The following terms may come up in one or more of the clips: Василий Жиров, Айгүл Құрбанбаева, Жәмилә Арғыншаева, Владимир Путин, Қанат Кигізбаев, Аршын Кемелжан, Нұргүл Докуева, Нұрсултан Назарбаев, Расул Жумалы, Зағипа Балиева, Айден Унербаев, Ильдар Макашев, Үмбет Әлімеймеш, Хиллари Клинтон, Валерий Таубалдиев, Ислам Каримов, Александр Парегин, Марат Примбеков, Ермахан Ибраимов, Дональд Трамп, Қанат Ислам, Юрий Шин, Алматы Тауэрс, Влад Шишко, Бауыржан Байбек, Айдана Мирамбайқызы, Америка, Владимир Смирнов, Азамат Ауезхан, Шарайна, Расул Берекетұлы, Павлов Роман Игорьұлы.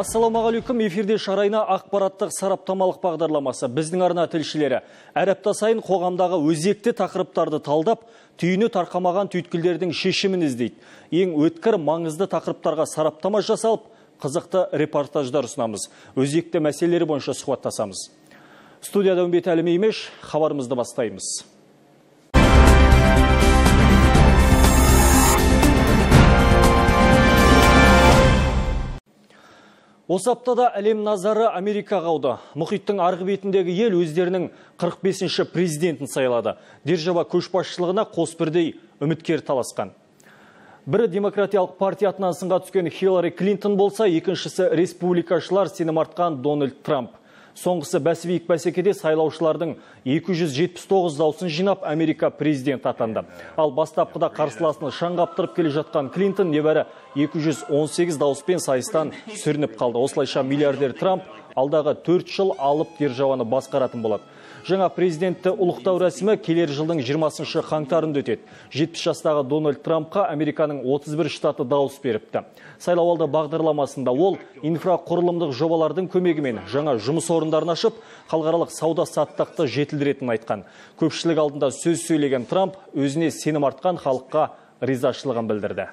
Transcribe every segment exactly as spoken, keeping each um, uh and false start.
Ассаламағалейкум, эфирде Шарайна ақпараттық сараптамалық бағдарламасы. Біздің арна тілшілері әрапта сайын қоғамдағы өзекті тақырыптарды талдап, түйіні тарқамаған түйткілдердің шешімін іздейді. Ең өткір маңызды тақырыптарға сараптама жасалып, қызықты репортаждар ұсынамыз. Өзекті мәселелері бойынша сұхбаттасамыз. Студияда Үмбет Әлімеймеш, хабарымызды бастаймыз. Осы аптада әлем назары Америка қауды. Мұхиттың арғы бетіндегі ел өздерінің қырық бесінші президентін сайлады. Держава көшбасшылығына қос бірдей үміткер таласқан. Бірі демократиялық партия атынан сынға түскен Хиллари Клинтон болса, екіншісі республикашылар сенім артқан Дональд Трамп. Соңғысы бәсібейік бәсекеде сайлаушылардың екі жүз жетпіс тоғыз даусын жинап Америка президент атанды. Ал бастапқыда қарсыласын шаңғаптырып келе жатқан Клинтон небәрі екі жүз он сегіз дауыспен сайыстан сүрініп қалды. Осылайша миллиардер Трамп алдағы төрт жыл алып державаны басқаратын болады. Жаңа президентті ұлықтау рәсімі келер жылдың жиырмасыншы қаңтарында өтеді. жетпіс жастағы Дональд Трампқа Американың отыз бір штаты дауыс беріпті. Сайлауалды бағдарламасында ол инфрақұрылымдық жобалардың көмегімен жаңа жұмыс орындарын ашып, халықаралық сауда-саттықты жетілдіретінін айтқан. Көпшілік алдында сөз сөйлеген Трамп өзіне сенім артқан халыққа ризашылығын білдірді.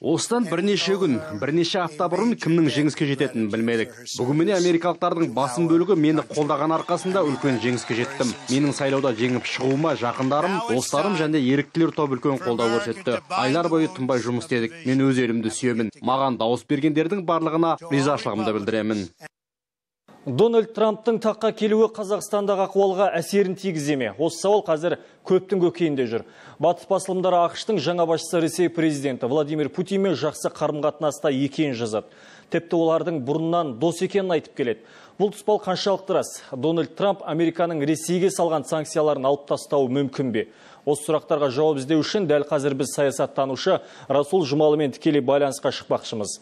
Осыдан бірнеше күн, бірнеше апта бұрын кімнің жеңіске жететінін білмедік. Бүгін міне америкалықтардың басым бөлігі мені қолдаған арқасында үлкен жеңіске жеттім. Менің сайлауда жеңіп шығуыма жақындарым, достарым және еріктілер топ үлкен қолдау көрсетті. Айлар бойы тынбай жұмыс істедік. Мен өз елімді сүйемін. Маған дауыс бергендердің барлығына ризашылығымды білдіремін. Дональд Трамптың таққа келуі Қазақстандағы ахуалға әсерін тигіземе? Осы сауал қазір көптің көкейінде жүр. Батыс басылымдары ақштың жаңа басшысы Ресей президенті Владимир Путинмен жақсы қарым-қатынаста екенін жазады. Тіпті олардың бұрыннан дос екенін айтып келеді. Бұл тұспал қаншалықты рас? Дональд Трамп Американың Ресейге салған санкцияларын алып тастауы мүмкін бе? Осы сұрақтарға жауап іздеу үшін дәл қазір біз саясаттанушы Расул Жумалымен тікелей байланысқа шықпақшымыз.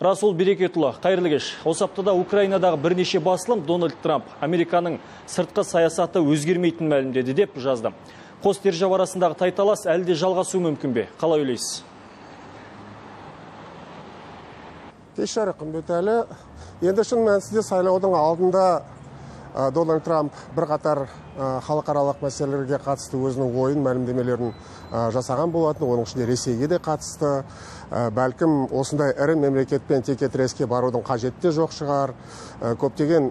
Расул Берекетұлы, қайырлы кеш. Осы аптада Украинадағы бірнеше басылым Дональд Трамп Американың сыртқы саясаты өзгермейтін мәлімдеді деп жазды. Қос держава арасындағы тайталас әлде жалғасу мүмкін бе? Қалай ойлайсыз? Кешірім, Күмбетәлі. Енді шын мәнісінде сайлаудың алдында Дональд Трамп бірқатар халықаралық мәселелерге қатысты өзінің ойын мәлімдемелерін жасаған болатын, оның ішінде Ресейге де қатысты. Бәлкім осындай ірі мемлекетпен текетіреске барудың қажетте жоқ шығар. Көптеген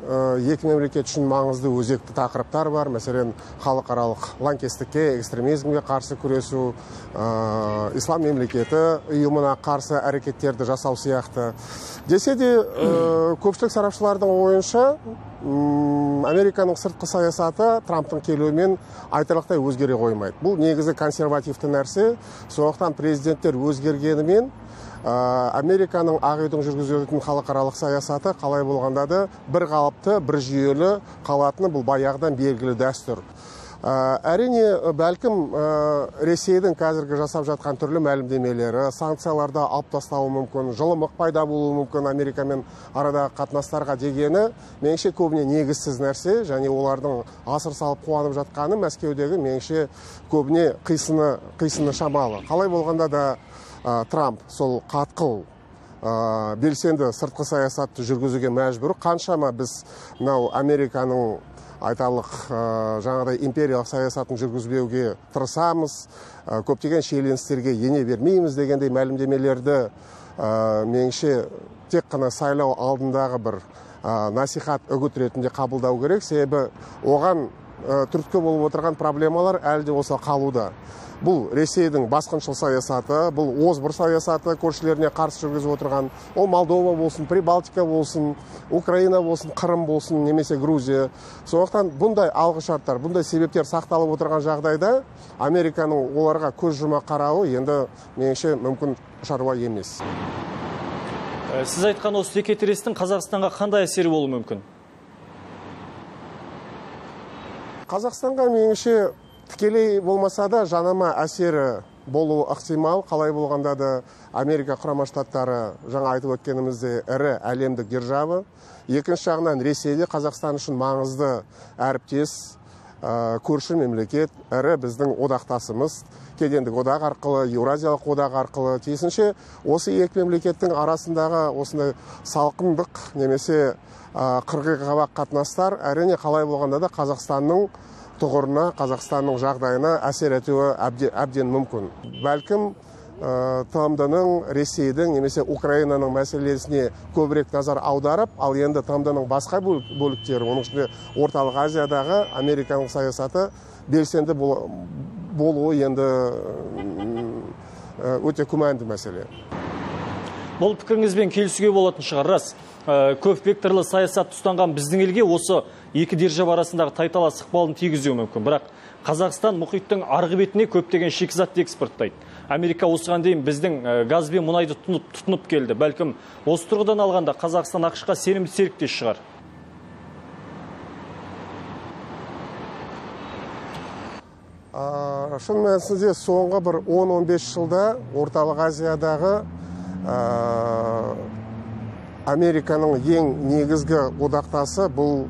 екі мемлекет үшін маңызды өзекті тақырыптар бар. Мәселен, халықаралық лаңкестікке, экстремизмге қарсы күресу, ислам мемлекеті ұйымына қарсы әрекеттерді жасау сияқты. Десе де, көпшілік сарапшылардың ойынша Американың сыртқы саясаты Трамптың келуімен айтарлықтай өзгере қоймайды. Бұл негізі консервативті нәрсе. Сондықтан президенттер өзгергенімен Американың Ақ үйдің жүргізетін халықаралық саясаты қалай болғанда да бір қалыпты, бір жүйелі қалатыны бұл баяғыдан белгілі дәстүр. Әрине, бәлкім Ресейдің қазіргі жасап жатқан түрлі мәлімдемелері, санкцияларды алып тастауы мүмкін, жылымық пайда болуы мүмкін Америкамен арадағы қатынастарға дегені, меніңше көбіне негізсіз нәрсе, және олардың асыр салып қуанып жатқаны Мәскеудегі меніңше көбіне қисыны шамалы. Қалай болғанда да Трамп сол қатқыл белсенді сыртқы саясатты жүргізуге мәжбүр. Қаншама біз Американың айталық жаңадай империялық саясатын жүргізбеуге тырысамыз, көптеген шиеленістерге ене бермейміз дегендей мәлімдемелерді меніңше тек қана сайлау алдындағы бір насихат үгіт ретінде қабылдау керек, себебі оған түрткі болып отырған проблемалар әлі де болса қалуда. Бұл Ресейдің басқыншыл саясаты, бұл озбыр саясаты, көршілеріне қарсы жүргізіп отырған. Ол Молдова болсын, Прибалтика болсын, Украина болсын, Қырым болсын, немесе Грузия. Сондықтан бұндай алғы шарттар, бұндай себептер сақталып отырған жағдайда Американың оларға көз жұма қарауы енді меніңше мүмкін шаруа емес. Сіз айтқан осы текетірестің Қазақстанға қандай әсері болуы мүмкін? Қазақстанға меніңше тікелей болмаса да жанама әсері болуы ықтимал. Қалай болғанда да Америка Құрама Штаттары жаңа айтып өткенімізде ірі әлемдік державы. Екінші жағынан Ресейде Қазақстан үшін маңызды әріптес, көрші мемлекет, ірі біздің одақтасымыз. кедендік одақ арқылы, еуразиялық одақ арқылы, тиісінше осы екі мемлекеттің арасындағы осындай салқындық немесе қырғиқабақ қатынастар әрине қалай болғанда да Қазақстанның тұғырына, Қазақстанның жағдайына әсер етуі әбден мүмкін. Бәлкім Тамданың Ресейдің немесе Украинаның мәселесіне көбірек назар аударып, ал енді Тамданың басқа бөліктері, оның ішінде Орталық Азиядағы америкалық саясаты белсенді болуы енді өте күмәнді мәселе. Бұл пікіріңізбен келісуге болатын шығар, рас. Көпвекторлы саясат тұстанған біздің елге осы екі держава арасындағы тайталас ықпалын тигізуі мүмкін. Бірақ Қазақстан мұхиттың арғы бетіне көптеген шикізатты экспорттайды. Америка осыған дейін біздің газ бен мұнайды тұтынып, тұтынып келді. Бәлкім, осы тұрғыдан алғанда Қазақстан ақшыға сенімді серіктес шығар. Шын мәнісінде соңғы бір он он бес жылда Орталық Азиядағы Американың ең негізгі одақтасы бұл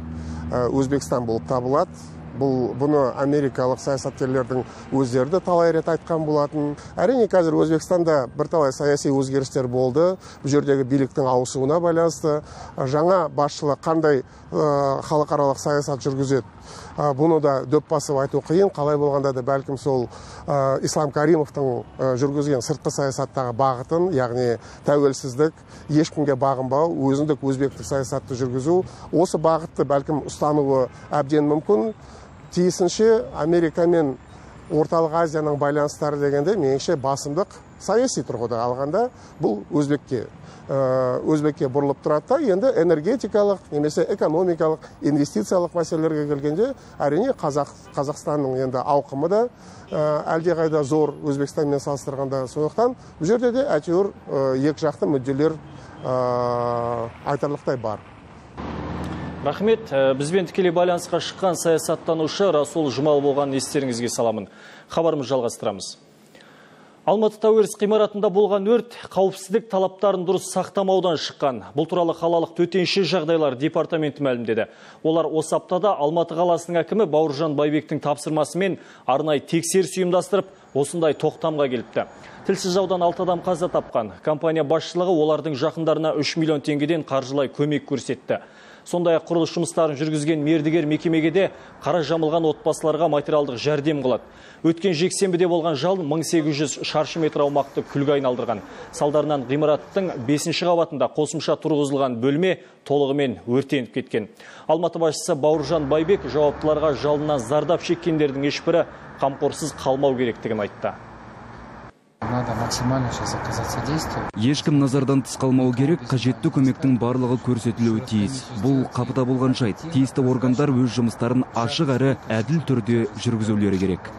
Өзбекстан болып табылады. Бұл бұны америкалық саясаткерлердің өздерді талай рет айтқан болатын. Әрине қазір Өзбекстанда бірталай саяси өзгерістер болды. Бұл жердегі биліктің ауысуына байланысты. Жаңа басшылық қандай халықаралық саясат жүргізеді. Бұны да дөп басып айту қиын. Қалай болғанда да бәлкім сол Ислам Каримовтың жүргізген сыртқы саясаттағы бағытын, яғни тәуелсіздік, ешкімге бағынбау, өзіндік өзбектік саясатты жүргізу, осы бағытты бәлкім ұстануы әбден мүмкін. Тиісінше Америка мен Орталық Азияның байланыстары дегенде меніңше басымдық саяси тұрғыда алғанда бұл өзбекке өзбекке бұрылып тұрады. Енді энергетикалық немесе экономикалық инвестициялық мәселелерге келгенде әрине қазақ, Қазақстанның енді ауқымы да әлдеқайда зор Өзбекстанмен салыстырғанда, сондықтан бұл жерде де әйтеуір екі жақты мүдделер айтарлықтай бар. Рахмет, бізбен тікелей байланысқа шыққан саясаттанушы Расул Жумалы болған, естеріңізге саламын. Хабарымыз жалғастырамыз. Алматы Тауэрс ғимаратында болған өрт қауіпсіздік талаптарын дұрыс сақтамаудан шыққан. Бұл туралы қалалық төтенше жағдайлар департаменті мәлімдеді. Олар осы аптада Алматы қаласының әкімі Бауыржан Байбектің тапсырмасымен арнайы тексеріс ұйымдастырып, осындай тоқтамға келіпті. Тілсіз жаудан алты адам қаза тапқан. Компания басшылығы олардың жақындарына үш миллион теңгеден қаржылай көмек көрсетті. Сондай-ақ құрылыс жұмыстарын жүргізген мердігер мекемеге де қара жамылған отбасыларға материалдық жәрдем қылады. Өткен жексенбіде болған жалын мың сегіз жүз шаршы метр аумақты күлге айналдырған. Салдарынан ғимараттың бесінші қабатында қосымша тұрғызылған бөлме толығымен өртеніп кеткен. Алматы басшысы Бауыржан Байбек жауаптыларға жалыннан зардап шеккендердің ешбірі қамқорсыз қалмау керектігін айтты. Ешкім назардан тыс қалмау керек, қажетті көмектің барлығы көрсетілуі тиіс. Бұл қапыда болған жайт. Тиісті органдар өз жұмыстарын ашық әрі әділ түрде жүргізулері керек.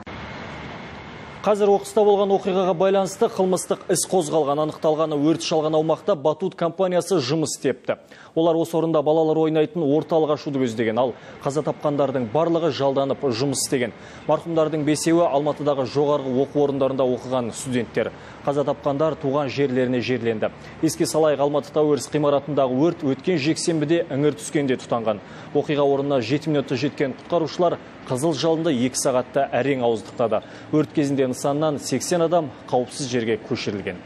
Қазір оқыста болған оқиғаға байланысты қылмыстық іс қозғалған. Анықталғаны өрт шалған аумақта Батут компаниясы жұмыс істепті. Олар осы орында балалар ойнайтын орталық ашуды көздеген, ал қаза тапқандардың барлығы жалданып жұмыс істеген. Марқұмдардың бесеуі Алматыдағы жоғарғы оқу орындарында оқыған студенттер. Қаза тапқандар туған жерлеріне жерленді. Еске салайық, Алматы Тауэрс ғимаратындағы өрт өткен жексенбіде іңір түскенде тұтанған. Оқиға орнына жеті минутта жеткен құтқарушылар қызыл жалынды екі сағатта әрең ауыздықтады. Өрт кезінде нысаннан сексен адам қауіпсіз жерге көшірілген.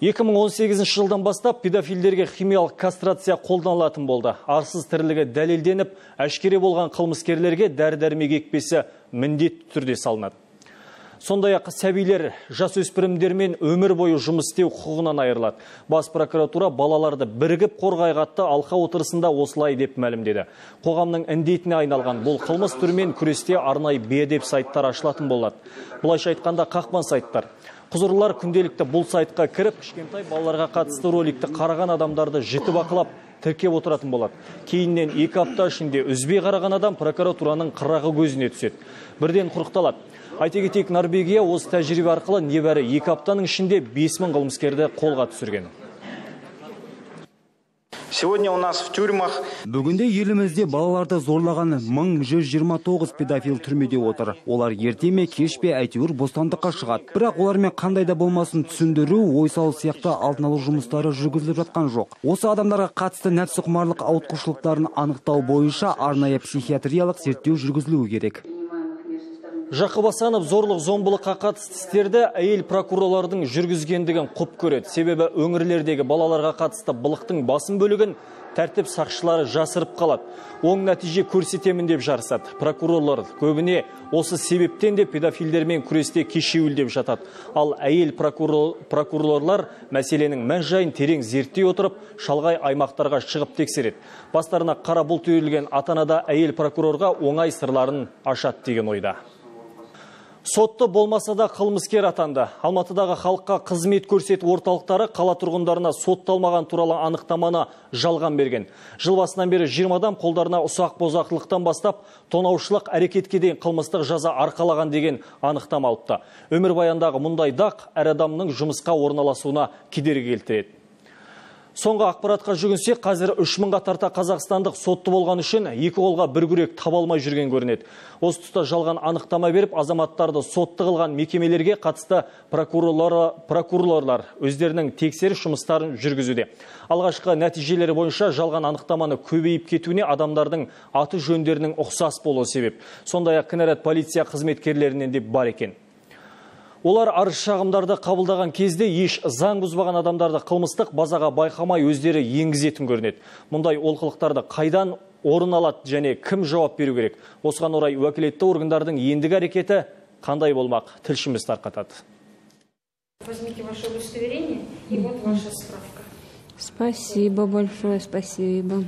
екі мың он сегізінші жылдан бастап педофилдерге химиялық кастрация қолданылатын болды. Арсыз тірлігі дәлелденіп, әшкере болған қылмыскерлерге дәрі-дәрмек екпесі міндетті түрде салынады. Сондай-ақ сәбилер жасөспірімдермен өмір бойы жұмыс істеу құқығынан айырылады. Бас прокуратура балаларды бірігіп қорғайға атты алқа отырысында осылай деп мәлімдеді. Қоғамның індетіне айналған бұл қылмыс түрімен күресте арнайы бейәдеп сайттар ашылатын болады. Былайша айтқанда қақпан сайттар. Құзырлылар күнделікті бұл сайтқа кіріп, кішкентай балаларға қатысты роликті қараған адамдарды жіті бақылап, тіркеп отыратын болады. Кейіннен екі апта ішінде үзбей қараған адам прокуратураның қырағы көзіне түседі. Бірден құрықталады. Айта кетейік, Норвегия осы тәжірибе арқылы небәрі екі аптаның ішінде бес мың қылмыскерді қолға түсірген. Сегодня у нас в тюрьмах... Бүгінде елімізде балаларды зорлаған мың жүз жиырма тоғыз педофил түрмеде отыр. Олар ерте ме, кеш пе, әйтеуір бостандыққа шығады. Бірақ олармен қандай да болмасын түсіндіру, ой салу сияқты алдын алу жұмыстары жүргізіліп жатқан жоқ. Осы адамдарға қатысты нәпсіқұмарлық ауытқушылықтарын анықтау бойынша арнайы психиатриялық зерттеу жүргізілуі керек. Жақыбасанов зорлық зомбылыққа қатысты істерді әйел прокурорлардың жүргізгендігін құп көреді. Себебі өңірлердегі балаларға қатысты былықтың басым бөлігін тәртіп сақшылары жасырып қалады. Оң нәтиже көрсетемін деп жарысады. Прокурорлар көбіне осы себептен де педофилдермен күресте кешеуіл деп жатады. Ал әйел прокурорлар мәселенің мән-жайын терең зерттей отырып, шалғай аймақтарға шығып тексереді. Бастарына қара бұлт үйілген ата-анада әйел прокурорға оңай сырларын ашат деген ойда. Сотты болмаса да қылмыскер атанды. Алматыдағы халыққа қызмет көрсету орталықтары қала тұрғындарына сотталмаған туралы анықтаманы жалған берген. Жыл басынан бері жиырмадан қолдарына ұсақ бозақлықтан бастап, тонаушылық әрекетке дейін қылмыстық жаза арқалаған деген анықтама алыпты. Өмірбаяндағы мұндай дақ әр адамның жұмысқа орналасуына кедергі келтіреді. Соңғы ақпаратқа жүгінсе, қазір үш мыңға тарта қазақстандық сотты болған үшін екі қолға бір күрек таба алмай жүрген көрінеді. Осы тұста жалған анықтама беріп, азаматтарды сотты қылған мекемелерге қатысты прокурорлар өздерінің тексеріс жұмыстарын жүргізуде. Алғашқы нәтижелері бойынша жалған анықтаманы көбейіп кетуіне адамдардың аты жөндерінің ұқсас болуы себеп. Сондай-ақ кінәрат полиция қызметкерлерінен де бар екен. Олар арыз шағымдарды қабылдаған кезде еш заң бұзбаған адамдарды қылмыстық базаға байқамай өздері енгізетін көрінеді. Мұндай олқылықтарды қайдан орын алады және кім жауап беру керек? Осыған орай уәкілетті органдардың ендігі әрекеті қандай болмақ? Тілшіміз тарқатады. Возьмите ваше удостоверение и вот ваша справка. Спасибо большое, спасибо.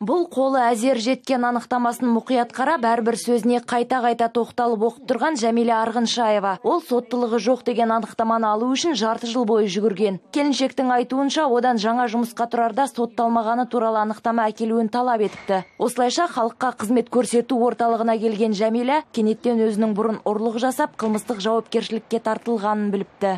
Бұл қолы әзер жеткен анықтамасын мұқият қарап, әрбір сөзіне қайта-қайта тоқталып оқып тұрған Жәмилә Арғыншаева. Ол соттылығы жоқ деген анықтаманы алу үшін жарты жыл бойы жүгірген. Келіншектің айтуынша, одан жаңа жұмысқа тұрарда сотталмағаны туралы анықтама әкелуін талап етіпті. Осылайша халыққа қызмет көрсету орталығына келген Жәмилә кенеттен өзінің бұрын ұрлық жасап, қылмыстық жауапкершілікке тартылғанын біліпті.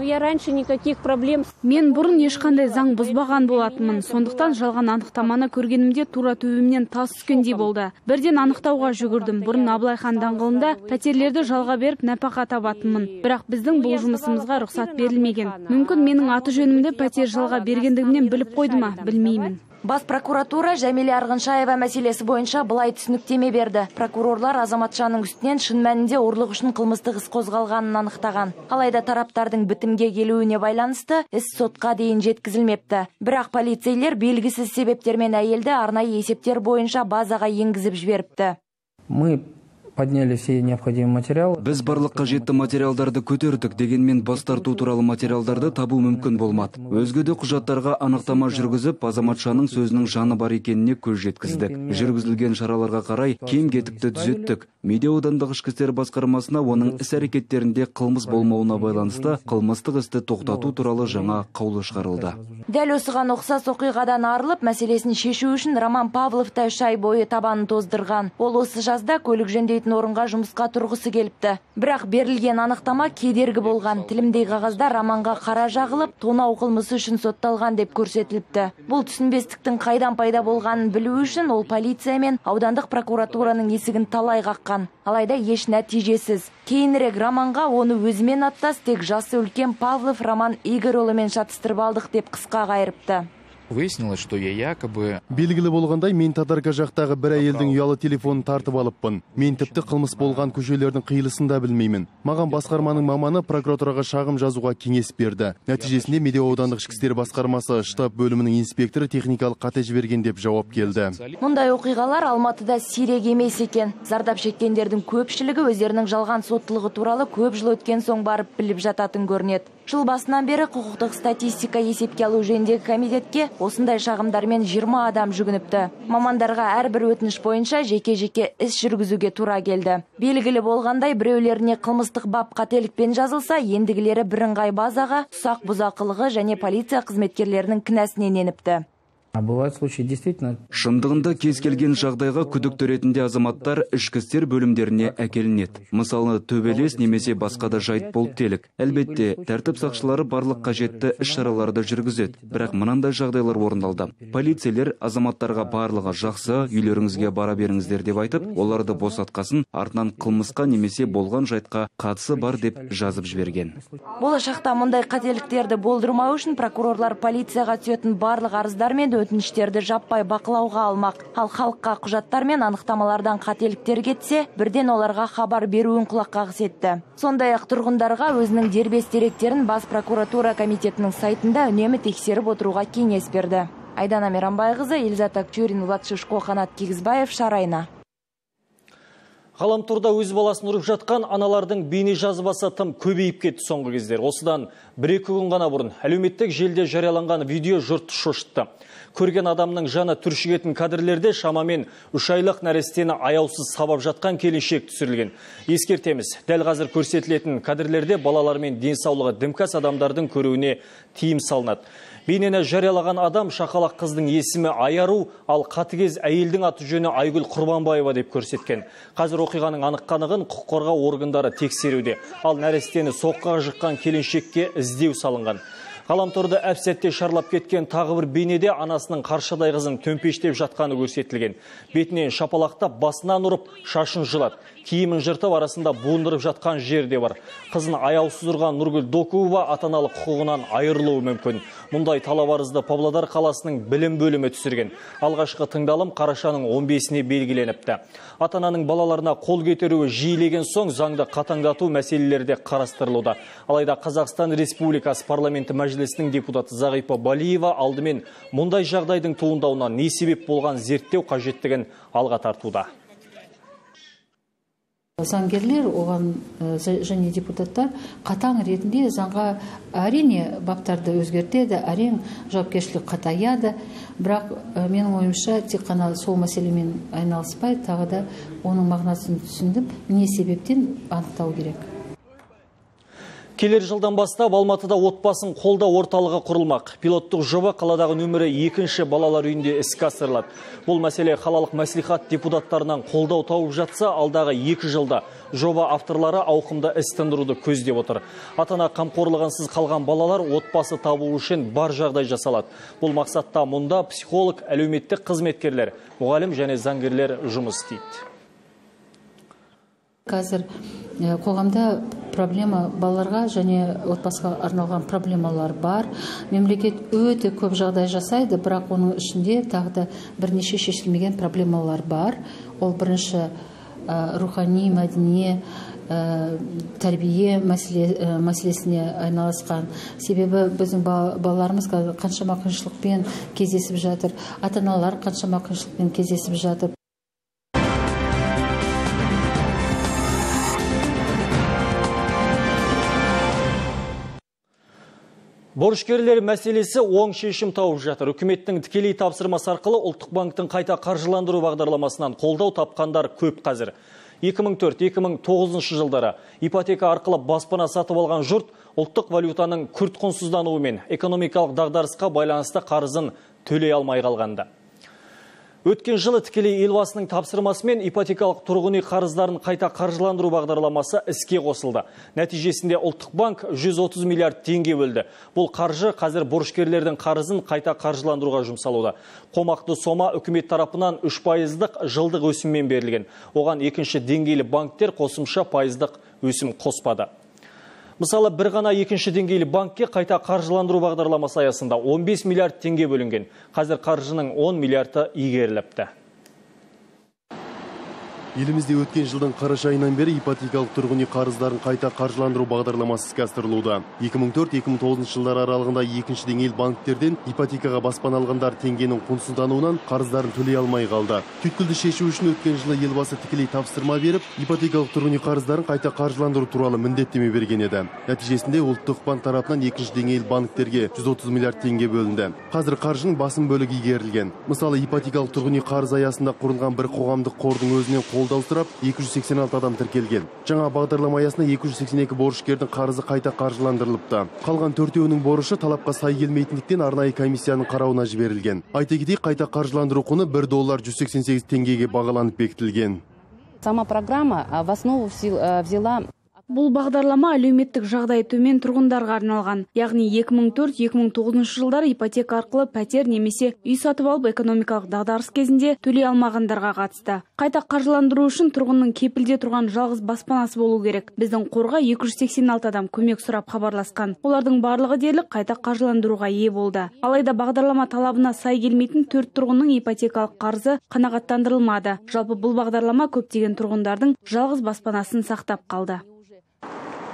Я раньше никаких проблем. Мен бұрын ешқандай заң бұзбаған болатынмын. Сондықтан жалған анықтаманы көргенімде тура төбемнен тас түскендей болды. Бірден анықтауға жүгірдім. Бұрын Абылайхан даңғылында пәтерлерді жалға беріп нәпақа табатынмын. Бірақ біздің бұл жұмысымызға рұқсат берілмеген. Мүмкін менің аты жөнімді пәтер жалға бергендігімнен біліп қойды ма, білмеймін. Бас прокуратура Жәмилә Арғыншаева мәселесі бойынша былай түсініктеме берді. Прокурорлар азаматшаның үстінен шын мәнінде ұрлық үшін қылмыстық іс қозғалғанын анықтаған. Алайда тараптардың бітімге келуіне байланысты іс сотқа дейін жеткізілмепті. Бірақ полицейлер белгісіз себептермен әйелді арнайы есептер бойынша базаға енгізіп жіберіпті. Мы подняли все необходимые материалы. Біз барлық қажетті материалдарды көтердік, дегенмен бастарту туралы материалдарды табу мүмкін болмады. Өзгеде құжаттарға анықтама жүргізіп, азаматшаның сөзінің жаны бар екеніне көз жеткіздік. Жүргізілген шараларға қарай кем кетікті түзеттік. Медеу ауданындағы ішкі істер басқармасына оның іс-әрекеттерінде қылмыс болмауына байланысты қылмыстық істі тоқтату туралы жаңа қаулы шығарылды. Дәл осыған ұқсас оқиғадан арылып, мәселесін шешу үшін Роман Павлов та үш ай бойы табанын тоздырған. Ол осы жазда көлік жөндейтін орынға жұмысқа тұрғысы келіпті. Бірақ берілген анықтама кедергі болған. Тілімдей қағазда Романға қара жағылып, тонау қылмысы үшін сотталған деп көрсетіліпті. Бұл түсінбестіктің қайдан пайда болғанын білу үшін ол полиция мен аудандық прокуратураның есігін талай қаққан. Алайда еш нәтижесіз. Кейінірек Романға оны өзімен аттас тек жасы үлкен Павлов Роман Игорьұлымен шатыстырып алдық деп қысқа қайырыпты. Выяснилось, что я якобы... Белгілі болғандай, мен татарка жақтағы бір әйелдің ұялы телефонын тартып алыппын. Мен тіпті қылмыс болған көшелердің қиылысында білмеймін. Маған басқарманың маманы прокуратураға шағым жазуға кеңес берді. Нәтижесінде Медеу аудандық ішкі істер басқармасы штаб бөлімінің инспекторы техникалық қате жіберген деп жауап келді. Мұндай оқиғалар Алматыда сирек емес екен. Зардап шеккендердің көпшілігі өздерінің жалған соттылығы туралы көп жыл өткен соң барып біліп жататын көрінеді. Жыл басынан бері құқықтық статистика есепке алу жөніндегі комитетке осындай шағымдармен жиырма адам жүгініпті. Мамандарға әрбір өтініш бойынша жеке-жеке іс жүргізуге тура келді. Белгілі болғандай, біреулеріне қылмыстық бап қателікпен жазылса, ендігілері бірыңғай базаға, ұсақ бұзақылығы және полиция қызметкерлерінің кінәсінен еніпті. Шындығында кез келген жағдайға күдікті ретінде азаматтар ішкі істер бөлімдеріне әкелінеді. Мысалы, төбелес немесе басқа да жайт болып телік. Әлбетте, тәртіп сақшылары барлық қажетті іс-шараларды жүргізеді. Бірақ мынандай жағдайлар орындалды. Полицейлер азаматтарға барлығы жақсы, үйлеріңізге бара беріңіздер деп айтып, оларды босатқасын, артынан қылмысқа немесе болған жайтқа қатысы бар деп жазып жіберген. Болашақта мұндай қателіктерді болдырмау үшін прокурорлар полицияға түсетін барлық арыздармен өтініштерді жаппай бақылауға алмақ. Ал халыққа құжаттар мен анықтамалардан қателіктер кетсе, бірден оларға хабар беруін құлаққа қысетті. Сондай-ақ тұрғындарға өзінің дербес деректерін бас прокуратура комитетінің сайтында үнемі тексеріп отыруға кеңес берді. Айдана Мирамбайқызы, Ильдар Макашев, Влад Шишко, Қанат Кигізбаев, Шарайна. Ғаламторда өз баласын ұрып жатқан аналардың бейне жазбасы тым көбейіп кетті соңғы кездер. Осыдан бір-екі күн ғана бұрын әлеуметтік желіде жарияланған видео жұртты шошытты. Көрген адамның жаны түршігетін кадрлерде шамамен үш айлық нәрестені аяусыз сабап жатқан келіншек түсірілген. Ескертеміз, дәл қазір көрсетілетін кадрлерде балалар мен денсаулығы дімкәс адамдардың көруіне тыйым салынады. Бейнені жариялаған адам шақалақ қыздың есімі Аяру, ал қатыгез әйелдің аты жөні Айгүл Құрбанбаева деп көрсеткен. Қазір оқиғаның анық-қанығын құқық қорғау органдары тексеруде, ал нәрестені соққыға жыққан келіншекке іздеу салынған. Ғаламторда әпсетте шарлап кеткен тағы бір бейнеде анасының қаршадай қызын төмпештеп жатқаны көрсетілген. Бетінен шапалақтап басынан ұрып, шашын жылат. Киімін жыртып арасында буындырып жатқан жерде бар. Қызын аяусыз ұрған Нұргүл Докуева ата-аналық құқығынан айырылуы мүмкін. Мұндай талабарызды Павлодар қаласының білім бөлімі түсірген. Алғашқы тыңдалым қарашаның он бесіне белгіленіпті. Ата-ананың балаларына қол көтеруі жиілеген соң заңды қатаңдату мәселелерде қарастырылуда. Алайда Қазақстан Республикасы парламенті мәжілісінің депутаты Зағипа Балиева алдымен мұндай жағдайдың туындауына не себеп болған зерттеу қажеттігін алға тартуда. Заңгерлер оған және депутаттар қатаң ретінде заңға әрине баптарды өзгертеді, әрең жауапкершілік қатаяды, бірақ менің ойымша тек қана сол мәселемен айналыспай, тағы да оның мағынасын түсіндіп, не себептен анықтау керек. Келер жылдан бастап Алматыда отбасын қолдау орталығы құрылмақ. Пилоттық жоба қаладағы нөмірі екінші балалар үйінде іске асырылады. Бұл мәселе қалалық мәслихат депутаттарынан қолдау тауып жатса, алдағы екі жылда жоба авторлары ауқымда іс тындыруды көздеп отыр. Ата-ана қамқорлығынсыз қалған балалар отбасы табу үшін бар жағдай жасалады. Бұл мақсатта мұнда психолог, әлеуметтік қызметкерлер, мұғалім және заңгерлер жұмыс істейді. Қазір қоғамда проблема балаларға және отбасыға арналған проблемалар бар. Мемлекет өте көп жағдай жасайды, бірақ оның ішінде тағы да бірнеше шешілмеген проблемалар бар. Ол бірінші рухани, мәдени, тәрбие мәселесіне айналысқан. Себебі біздің балаларымыз қаншама қиыншылықпен кездесіп жатыр, ата-аналар қаншама қиыншылықпен кездесіп жатыр. Борышкерлер мәселесі оң шешім тауып жатыр. Үкіметтің тікелей тапсырмасы арқылы ұлттық банктың қайта қаржыландыру бағдарламасынан қолдау тапқандар көп қазір. екі мың төрт екі мың тоғызыншы жылдары ипотека арқылы баспана сатып алған жұрт ұлттық валютаның күрт құнсыздануы мен экономикалық дағдарысқа байланысты қарызын төлей алмай қалғанда. Өткен жылы тікелей елбасының тапсырмасымен ипотекалық тұрғын үй қарыздарын қайта қаржыландыру бағдарламасы іске қосылды. Нәтижесінде ұлттық банк жүз отыз миллиард теңге бөлді. Бұл қаржы қазір борышкерлердің қарызын қайта қаржыландыруға жұмсалуда. Қомақты сома үкімет тарапынан үш пайыздық жылдық өсіммен берілген. Оған екінші деңгейлі банктер қосымша пайыздық өсім қоспады. Мысалы, бір ғана екінші деңгейлі банкке қайта қаржыландыру бағдарламасы аясында он бес миллиард теңге бөлінген. Қазір қаржының он миллиарды игеріліпті. Елімізде өткен жылдың қараша айынан бері ипотекалық тұрғын үй қарыздарын қайта қаржыландыру бағдарламасы іске асырылуда. екі мың төрт екі мың тоғызыншы жылдар аралығында екінші деңгейлі банктерден ипотекаға баспана алғандар теңгенің құнсыздануынан қарыздарын төлей алмай қалды. Түйткілді шешу үшін өткен жылы елбасы тікелей тапсырма беріп, ипотекалық тұрғын үй қарыздарын қайта қаржыландыру туралы міндеттеме берген еді. Нәтижесінде ұлттық банк тарапынан екінші деңгейлі банктерге жүз отыз миллиард теңге бөлінді. Қазір қаржының басым бөлігі игерілген. Мысалы, ипотекалық тұрғын үй қарызы аясында құрылған бір қоғамдық қордың өзінен қолдау сұрап, екі жүз сексен алты адам тіркелген. Жаңа бағдарлама аясында екі жүз сексен екі борышкердің қарызы қайта қаржыландырылыпты. Қалған төртеуінің борышы талапқа сай келмейтіндіктен арнайы комиссияның қарауына жіберілген. Айта кетейік, қайта қаржыландыру құны бір доллар жүз сексен сегіз теңгеге бағаланып бекітілген. Сама программа в основу взяла... Бұл бағдарлама әлеуметтік жағдай төмен тұрғындарға арналған. Яғни екі мың төрт екі мың тоғыз жылдар ипотека арқылы пәтер немесе үй сатып алып экономикалық дағдарыс кезінде төлей алмағандарға қатысты. Қайта қаржыландыру үшін тұрғынның кепілде тұрған жалғыз баспанасы болу керек. Біздің қорға екі жүз сексен алты адам көмек сұрап хабарласқан. Олардың барлығы дерлік қайта қаржыландыруға ие болды. Алайда бағдарлама талабына сай келмейтін төрт тұрғынның ипотекалық қарызы қанағаттандырылмады. Жалпы бұл бағдарлама көптеген тұрғындардың жалғыз баспанасын сақтап қалды.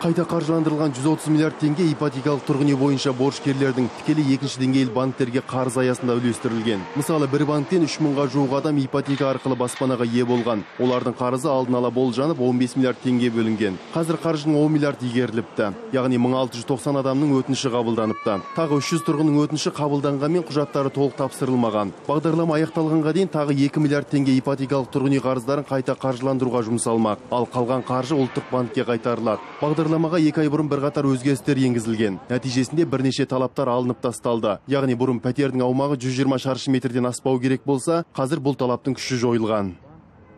Қайта қаржыландырылған жүз отыз миллиард теңге ипотекалық тұрғын үй бойынша борышкерлердің тікелей екінші деңгейлі банктерге қарыз аясында үлестірілген. Мысалы, бір банктен үш мыңға жуық адам ипотека арқылы баспанаға ие болған. Олардың қарызы алдын ала болжанып он бес миллиард теңге бөлінген. Қазір қаржының он миллиард игеріліпті. Яғни мың алты жүз тоқсан адамның өтініші қабылданыпты. Тағы үш жүз тұрғынның өтініші қабылданғанмен құжаттары толық тапсырылмаған. Бағдарлама аяқталғанға дейін тағы екі миллиард теңге ипотекалық тұрғын үй қарыздарын қайта қаржыландыруға жұмсалмақ. Ал қалған қаржы ұлттық банкке қайтарылады. Бағдарламаға екі ай бұрын бірқатар өзгерістер енгізілген. Нәтижесінде бірнеше талаптар алынып тасталды. Яғни бұрын пәтердің аумағы жүз жиырма шаршы метрден аспау керек болса, қазір бұл талаптың күші жойылған.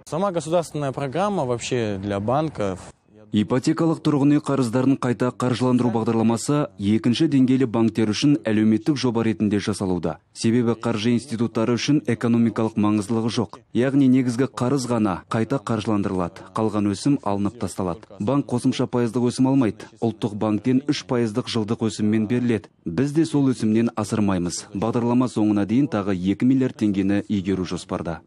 Сама государственная программа вообще для банков. Ипотекалық тұрғын үй қарыздарын қайта қаржыландыру бағдарламасы екінші деңгейлі банктер үшін әлеуметтік жоба ретінде жасалуда. Себебі қаржы институттары үшін экономикалық маңыздылығы жоқ. Яғни негізгі қарыз ғана қайта қаржыландырылады. Қалған өсім алынып тасталады. Банк қосымша пайыздық өсім алмайды. Ұлттық банктен үш пайыздық жылдық өсіммен беріледі. Біз де сол өсімнен асырмаймыз. Бағдарлама соңына дейін тағы екі миллиард теңгені игеру жоспарда.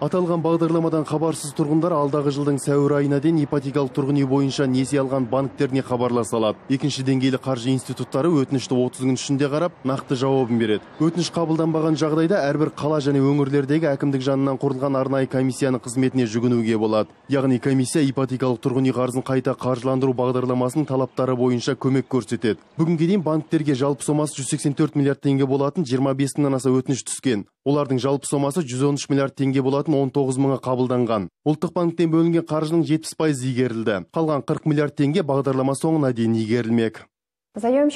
Аталған бағдарламадан хабарсыз тұрғындар алдағы жылдың сәуір айына дейін ипотекалық тұрғын үй бойынша несие алған банктеріне хабарласа алады. Екінші деңгейлі қаржы институттары өтінішті отыз күн ішінде қарап, нақты жауабын береді. Өтініш қабылданбаған жағдайда әрбір қала және өңірлердегі әкімдік жанынан құрылған арнайы комиссияның қызметіне жүгінуге болады. Яғни комиссия ипотекалық тұрғын үй қарызын қайта қаржыландыру бағдарламасының талаптары бойынша көмек көрсетеді. Бүгінге дейін банктерге жалпы сомасы жүз сексен төрт миллиард теңге болатын жиырма бес мыңнан аса өтініш түскен. Олардың жалпы сомасы жүз он үш миллиард теңге болатын он тоғыз мыңы қабылданған. Ұлттық банктен бөлінген қаржының жетпіс пайызы игерілді. Қалған қырық миллиард теңге бағдарлама соңына дейін игерілмек. Бүгінге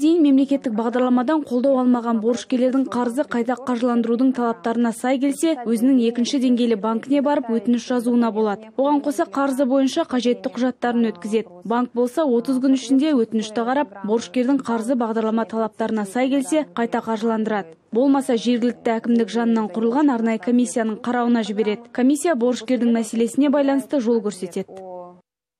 дейін мемлекеттік бағдарламадан қолдау алмаған борышкерлердің қарызы қайта қаржыландырудың талаптарына сай келсе, өзінің екінші деңгейлі банкіне барып өтініш жазуына болады. Оған қоса қарызы бойынша қажетті құжаттарын өткізеді. Банк болса отыз күн ішінде өтінішті қарап, борышкердің қарызы бағдарлама талаптарына сай келсе, қайта қаржыландырады. Болмаса жергілікті әкімдік жанынан құрылған арнайы комиссияның қарауына жібереді. Комиссия борышкердің мәселесіне байланысты жол көрсетеді.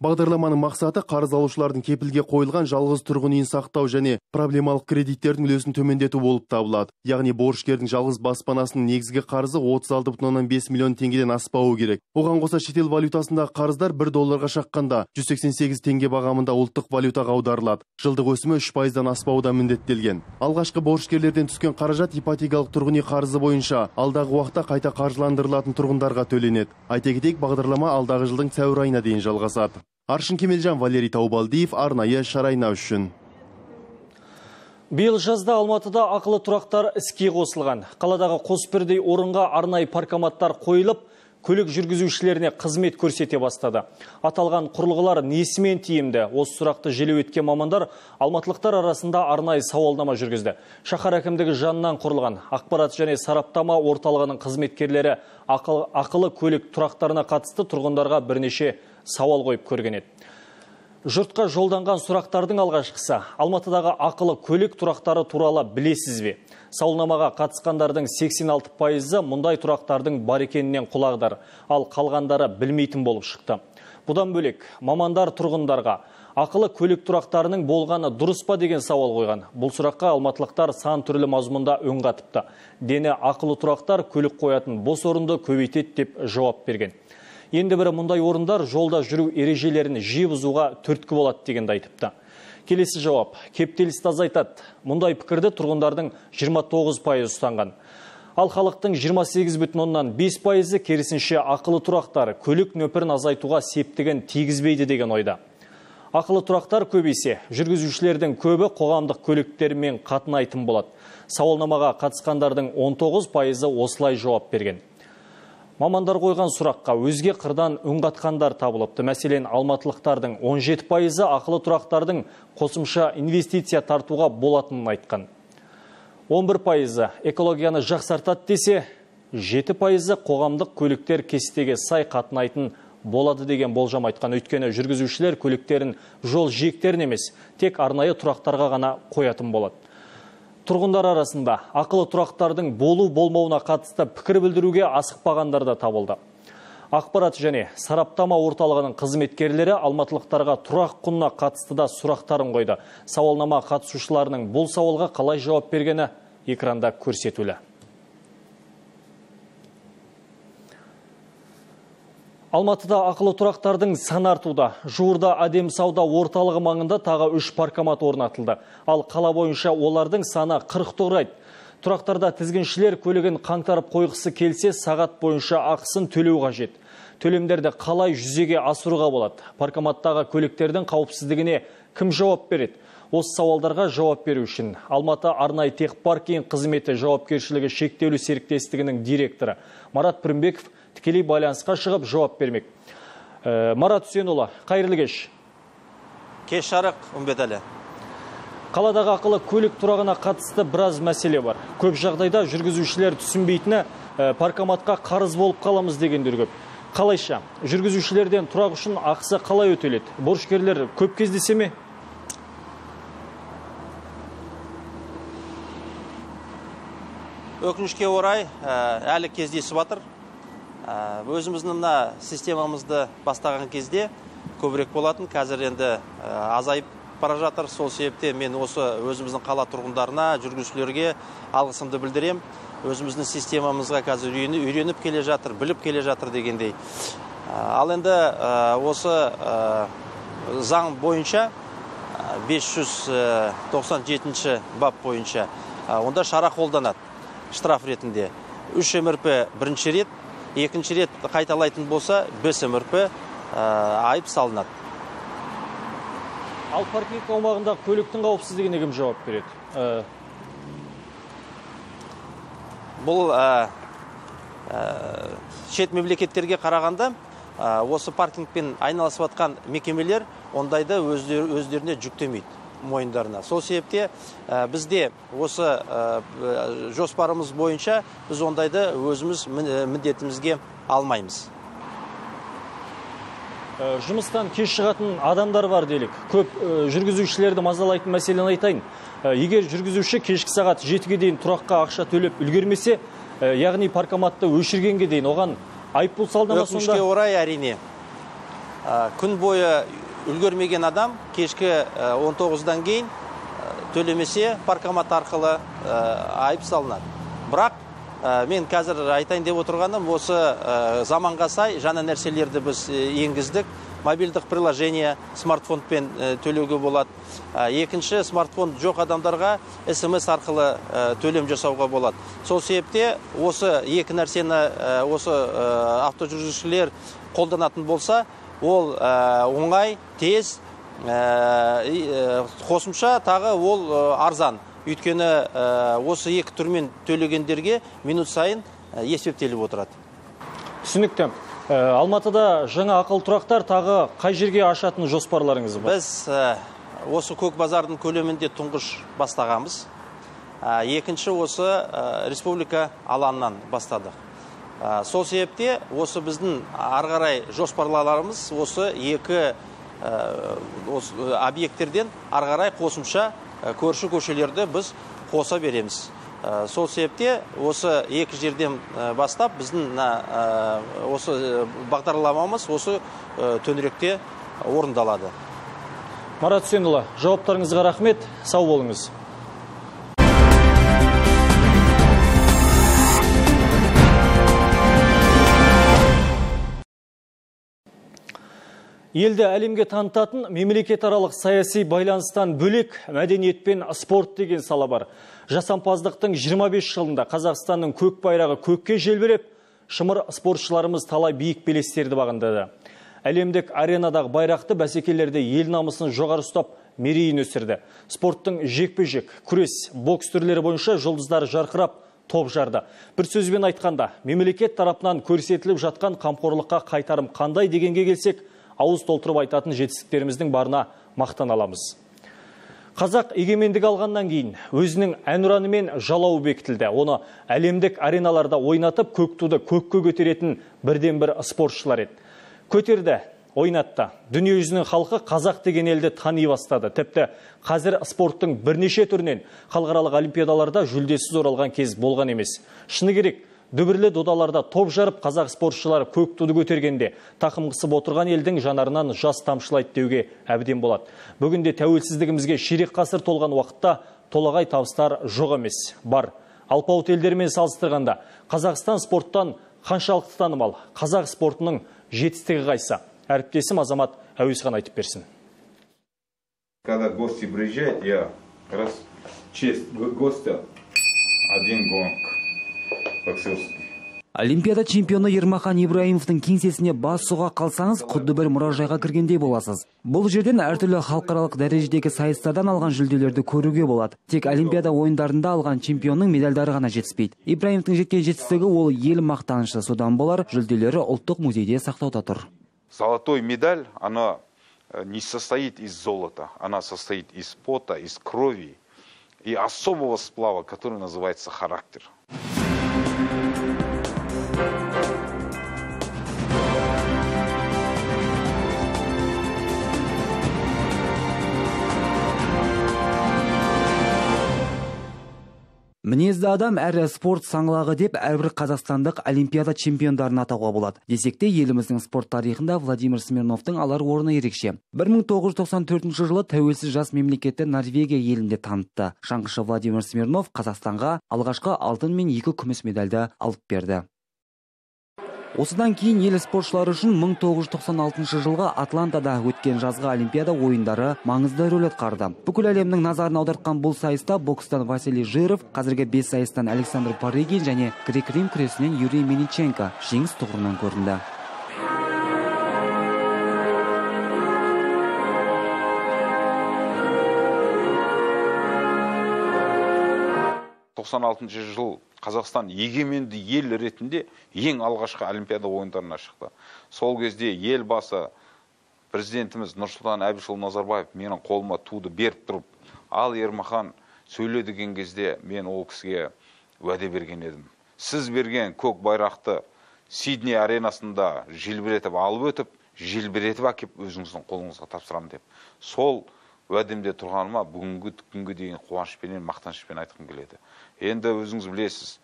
Бағдарламаның мақсаты қарыз алушылардың кепілге қойылған жалғыз тұрғын үйін сақтау және проблемалық кредиттердің үлесін төмендету болып табылады. Яғни борышкердің жалғыз баспанасының негізгі қарызы отыз алты бүтін оннан бес миллион теңгеден аспауы керек. Оған қоса шетел валютасындағы қарыздар бір долларға шаққанда жүз сексен сегіз теңге бағамында ұлттық валютаға аударылады. Жылдық өсімі үш пайыздан аспауда міндеттелген. Алғашқы борышкерлерден түскен қаражат ипотекалық тұрғын үй қарызы бойынша алдағы уақытта қайта қаржыландырылатын тұрғындарға төленеді. Айта кетейік, бағдарлама алдағы жылдың сәуір айына дейін жалғасады. Аршын Кемелжан, Валерий Таубалдиев, арнайы Шарайна үшін. Биыл жазда Алматыда ақылы тұрақтар іске қосылған. Қаладағы қос бірдей орынға арнайы паркоматтар қойылып, көлік жүргізушілеріне қызмет көрсете бастады. Аталған құрылғылар несімен тиімді? Осы сұрақты желеу еткен мамандар алматылықтар арасында арнайы сауалнама жүргізді. Шаһар әкімдігі жанынан құрылған ақпарат және сараптама орталығының қызметкерлері ақылы көлік тұрақтарына қатысты тұрғындарға бірнеше сауал қойып көрген еді. Жұртқа жолданған сұрақтардың алғашқысы: Алматыдағы ақылы көлік тұрақтары туралы білесіз бе? Сауалнамаға қатысқандардың сексен алты пайызы мұндай тұрақтардың бар екенінен құлағдар, ал қалғандары білмейтін болып шықты. Бұдан бөлек, мамандар тұрғындарға ақылы көлік тұрақтарының болғаны дұрыс па деген сауал қойған. Бұл сұраққа алматылықтар сан түрлі мазмұнда үн қатыпты. Дені ақылы тұрақтар көлік қоятын бос орынды көбейтеді деп жауап берген. Енді бірі мұндай орындар жолда жүру ережелерін жиі бұзуға түрткі болады дегенді айтыпты. Келесі жауап кептелісті азайтады. Мұндай пікірді тұрғындардың жиырма тоғыз пайызы ұстанған. Ал халықтың жиырма сегіз бүтін оннан бес пайызы керісінше ақылы тұрақтар көлік нөпірін азайтуға септігін тигізбейді деген ойда. Ақылы тұрақтар көбейсе, жүргізушілердің көбі қоғамдық көліктермен қатынайтын болады. Сауалнамаға қатысқандардың он тоғыз пайызы осылай жауап берген. Мамандар қойған сұраққа өзге қырдан үн қатқандар табылыпты. Мәселен, алматылықтардың он жеті пайызы ақылы тұрақтардың қосымша инвестиция тартуға болатынын айтқан. он бір пайызы экологияны жақсартат десе, жеті пайызы қоғамдық көліктер кестеге сай қатынайтын болады деген болжам айтқан. Өйткені жүргізушілер көліктерін жол жиектерін емес, тек арнайы тұрақтарға ғана қоятын болады. Тұрғындар арасында ақылы тұрақтардың болу болмауына қатысты пікір білдіруге асықпағандар да табылды. Ақпарат және сараптама орталығының қызметкерлері алматылықтарға тұрақ құнына қатысты да сұрақтарын қойды. Сауалнама қатысушыларының бұл сауалға қалай жауап бергені экранда көрсетулі. Алматыда ақылы тұрақтардың саны артуда. Жуырда Адем сауда орталығы маңында тағы үш паркомат орнатылды. Ал қала бойынша олардың саны қырықты құрайды. Тұрақтарда тізгіншілер көлігін қаңтарып қойғысы келсе, сағат бойынша ақысын төлеу қажет. Төлемдерді қалай жүзеге асыруға болады? Паркоматтағы көліктердің қауіпсіздігіне кім жауап береді? Осы сауалдарға жауап беру үшін Алматы арнайы техпаркинг қызметі жауапкершілігі шектеулі серіктестігінің директоры Марат Примбеков тікелей байланысқа шығып жауап бермек. Ә, Марат Үсенұлы, қайырлы кеш. Кеш жарық, Үмбетәлі. Қаладағы ақылы көлік тұрағына қатысты біраз мәселе бар. Көп жағдайда жүргізушілер түсінбейтіні ә, паркоматқа қарыз болып қаламыз дегендер көп. Қалайша, жүргізушілерден тұрақ үшін ақысы қалай өтеледі? Борышкерлер көп кездесе ме? Өкінішке орай, әлі кездесіп жатыр. Өзіміздің мына системамызды бастаған кезде көбірек болатын, қазір енді азайып бара жатыр. Сол себепте мен осы өзіміздің қала тұрғындарына, жүргізушілерге алғысымды білдірем. Өзіміздің системамызға қазір үйреніп келе жатыр, біліп келе жатыр дегендей. Ал енді осы заң бойынша бес жүз тоқсан жетінші бап бойынша онда шара қолданады штраф ретінде. үш эм эр пэ бірінші рет, екінші рет қайталайтын болса, бес эм эр пэ айып салынады. Ал паркинг аумағында көліктің қауіпсіздігіне кім жауап береді? Бұл шет мемлекеттерге қарағанда осы паркингпен айналысып жатқан мекемелер ондайды өздеріне жүктемейді мойындарына. Сол себепте ә, бізде осы ә, жоспарымыз бойынша біз ондайды өзіміз міндетімізге алмаймыз. Ә, жұмыстан кеш шығатын адамдар бар делік. Көп ә, жүргізушілерді мазалайтын мәселені айтайын. Ә, егер жүргізуші кешкі сағат жетіге дейін тұраққа ақша төлеп үлгермесе, ә, яғни паркоматты өшіргенге дейін оған айыппұл салынады. Өкінішке орай әрине. Ә, күн бойы үлгермеген адам кешкі он тоғыздан кейін төлемесе паркомат арқылы айып салынады. Бірақ мен қазір айтайын деп отырғаным, осы заманға сай жаңа нәрселерді біз енгіздік. Мобильдік приложение, смартфонпен төлеуге болады. Екінші, смартфон жоқ адамдарға эс эм эс арқылы төлем жасауға болады. Сол себепте осы екі нәрсені осы автожүргізушілер қолданатын болса, ол оңай, тез, қосымша тағы ол арзан. Өйткені осы екі түрмен төлегендерге минут сайын есептеліп отырады. Түсінікті. Алматыда жаңа ақылы тұрақтар тағы қай жерге ашатын жоспарларыңыз бар? Біз осы көк базардың көлемінде тұңғыш бастағанбыз. Екінші осы республика алаңынан бастадық. Сол себепте осы біздің арғарай жоспарларымыз осы екі объекттерден арғарай қосымша көрші көшелерді біз қоса береміз. Сол себепте осы екі жерден бастап біздің осы бағдарламамыз осы төңіректе орындалады. Марат Үсенұлы, жауаптарыңызға рахмет, сау болыңыз. Елді әлемге танытатын мемлекетаралық саяси байланыстан бөлек мәдениет пен спорт деген сала бар. Жасампаздықтың жиырма бес жылында Қазақстанның көк байрағы көкке желбіреп, шымыр спортшыларымыз талай биік белестерді бағындады. әлемдік аренадағы байрақты бәсекелерде ел намысын жоғары ұстап мерейін өсірді. Спорттың жекпе-жек, күрес, бокс түрлері бойынша жұлдыздар жарқырап топ жарды. Бір сөзбен айтқанда, мемлекет тарапынан көрсетіліп жатқан қамқорлыққа қайтарым қандай дегенге келсек, ауыз толтырып айтатын жетістіктеріміздің барына мақтан аламыз. Қазақ егемендік алғаннан кейін өзінің әнұранымен жалауы бекітілді. Оны әлемдік ареналарда ойнатып, көктуды көкке көтеретін бірден-бір спортшылар еді. Көтерді, ойнатты. Дүние жүзінің халқы қазақ деген елді тани бастады. Тіпті қазір спорттың бірнеше түрінен халықаралық олимпиадаларда жүлдесіз оралған кез болған емес. Шыны керек, дүбірлі додаларда топ жарып қазақ спортшылары көктуды көтергенде тақымғысып отырған елдің жанарынан жас тамшылайды деуге әбден болады. Бүгінде тәуелсіздігімізге ширек ғасыр толған уақытта толағай табыстар жоқ емес, бар. Алпауыт елдермен салыстырғанда Қазақстан спорттан қаншалықты танымал, қазақ спортының жетістігі қайсы? Әріптесім Азамат Ауезхан айтып берсін. Когда гости приезжают, я раз честь гостя один гонг. Олимпиада чемпионы Ермахан Ибраимовтың кеңсесіне бас сұға қалсаңыз, құдды бір мұражайға кіргендей боласыз. Бұл жерден әртүрлі халықаралық дәрежедегі сайыстардан алған жүлделерді көруге болады. Тек Олимпиада ойындарында алған чемпионның медальдары ғана жетіспейді. Ибраимовтың жеткен жетістігі ол ел мақтанышы, содан болар жүлделері ұлттық музейде сақтауда тұр. Золотой медаль, она не состоит из золота, она состоит из пота, из крови и особого сплава, который называется характер. Мінезді адам әрі спорт саңлағы деп әрбір қазақстандық олимпиада чемпиондарын атауға болады. Десекте еліміздің спорт тарихында Владимир Смирновтың алар орны ерекше. бір мың тоғыз жүз тоқсан төртінші жылы тәуелсіз жас мемлекетті Норвегия елінде танытты. Шаңғышы Владимир Смирнов Қазақстанға алғашқы алтын мен екі күміс медальді алып берді. Осыдан кейін ел спортшылары үшін мың тоғыз жүз тоқсан алтыншы жылғы Атлантада өткен жазғы олимпиада ойындары маңызды рөл атқарды. Бүкіл әлемнің назарын аудартқан бұл сайыста бокстан Василий Жиров, қазіргі бес сайыстан Александр Парегин және грек-рим күресінен Юрий Шин жеңіс тұғырынан көрінді. тоқсан алтыншы жыл Қазақстан егеменді ел ретінде ең алғашқы олимпиада ойындарына шықты. Сол кезде елбасы президентіміз Нұрсултан Назарбаев менің қолыма туды беріп тұрып, ал Ермахан сөйле деген кезде мен ол кісіге уәде берген едім. Сіз берген көк байрақты Сидней аренасында желбіретіп алып өтіп, желбіретіп әкеп өзіңіздің қолыңызға тапсырам деп. Сол уәдемде тұрғаныма бүгінгі күнге дейін қуанышпенен, мақтанышпен айтқым келеді. Енді өзіңіз білесіз,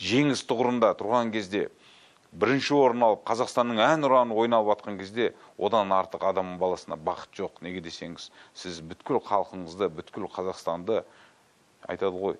жеңіс тұғырында тұрған кезде, бірінші орын алып Қазақстанның әнұранын ойнап атқан кезде, одан артық адамның баласына бақыт жоқ. Неге десеңіз, сіз бүткіл халқыңызды, бүткіл Қазақстанды айтады ғой,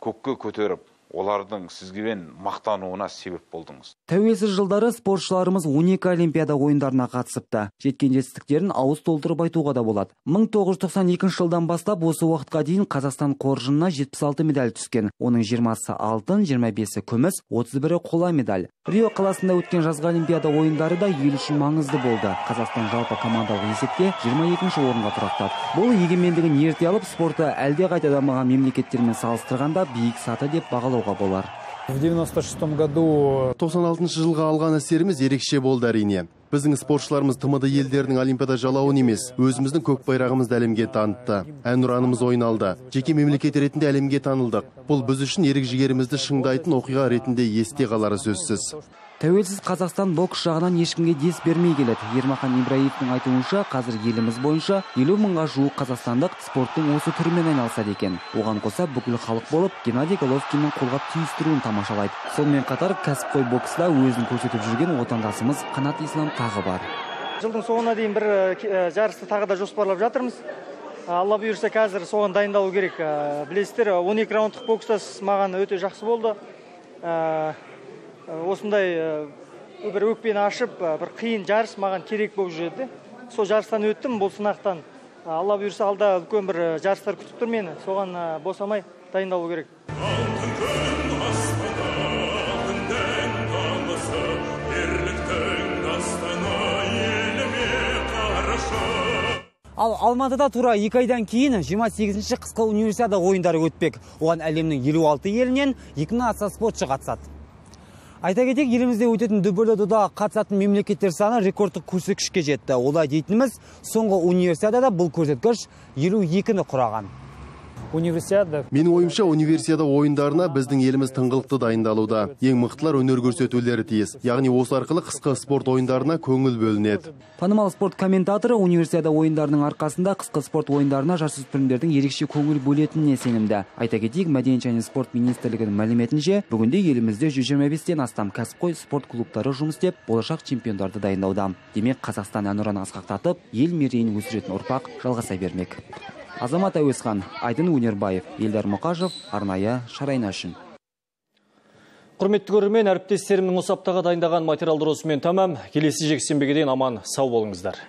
көкке көтеріп, олардың сізгімен мақтануына себеп болдыңыз. Тәуелсіз жылдары спортшыларымыз он екі олимпиада ойындарына қатысыпты. Жеткен жетістіктерін ауыз толтырып айтуға да болады. мың тоғыз жүз тоқсан екінші жылдан бастап осы уақытқа дейін Қазақстан қоржынына жетпіс алты медаль түскен. Оның жиырмасы алтын, жиырма бесі күміс, отыз бірі қола медаль. Рио қаласында өткен жазғы олимпиада ойындары да ел үшін маңызды болды. Қазақстан жалпы командалық есепте жиырма екінші орынға тұрақтады. Бұл егемендігін ерте алып, спортты әлде қайта дамыған мемлекеттермен салыстырғанда биік саты деп бағаланды. В девяносто шестом году тоқсан алтыншы жылға алған әсеріміз ерекше болды әрине. Біздің спортшыларымыз тмд елдерінің олимпиада жалауын емес, өзіміздің көк байрағымызды әлемге танытты. Әнұранымыз ойналды. Жеке мемлекет ретінде әлемге танылдық. Бұл біз үшін ерік-жігерімізді шыңдайтын оқиға ретінде есте қалары сөзсіз. Тәуелсіз Қазақстан бокс жағынан ешкімге дес бермей келеді. Ермахан Ибраимовтың айтуынша, қазір еліміз бойынша елу мыңға жуық қазақстандық спорттың осы түрімен айналысады екен. Оған қоса бүкіл халық болып Геннадий Головкиннің қолғап түйістіруін тамашалайды. Сонымен қатар кәсіпқой бокста өзін көрсетіп жүрген отандасымыз Қанат Ислам тағы бар. Жылдың соңына дейін бір жарысты тағы да жоспарлап жатырмыз. Алла бұйырса қазір соған дайындалу керек. Білесіздер, он екі раундтық бокста маған өте жақсы болды. Осындай бір өкпені ашып, бір қиын жарыс маған керек болып жүреді. Сол жарыстан өттім, бұл сынақтан. Алла бұйырса алда үлкен бір жарыстар күтіп тұр мені. Соған босамай дайындалу керек. Ал Алматыда тура екі айдан кейін жиырма сегізінші қысқы универсиада ойындары өтпек. Оған әлемнің елу алты елінен екі мыңнан аса спортшы қатысады. Айта кетек, елімізде өтетін дүбірлі додада қатысатын мемлекеттер саны рекордтық көрсеткішке жетті. Олай дейтініміз, соңғы универсиадада бұл көрсеткіш елу екіні құраған. Универсиада. Мен ойымша универсиада ойындарына біздің еліміз тыңғылықты дайындалуда. Ең мықтылар өнер көрсетулері тиіс. Яғни осы арқылы қысқы спорт ойындарына көңіл бөлінеді. Танымал спорт комментаторы универсиада ойындарының арқасында қысқы спорт ойындарына жасөспірімдердің ерекше көңіл бөлетініне сенімді. Айта кетейік, Мәдениет және спорт министрлігінің мәліметінше, бүгінде елімізде жүз жиырма бестен астам кәсіпқой спорт клубтары жұмыс істеп, болашақ чемпиондарды дайындауда. Демек, Қазақстан әнұранын асқақтатып, ел мерейін өсіретін ұрпақ жалғаса бермек. Азамат Ауезхан, Айден Унербаев, Ильдар Макашев, арнайы Шарайна үшін. Құрметті көрермен, әріптестерімнің осы аптаға дайындаған материалдар осымен тәмам. Келесі жексенбіге дейін аман сау болыңыздар.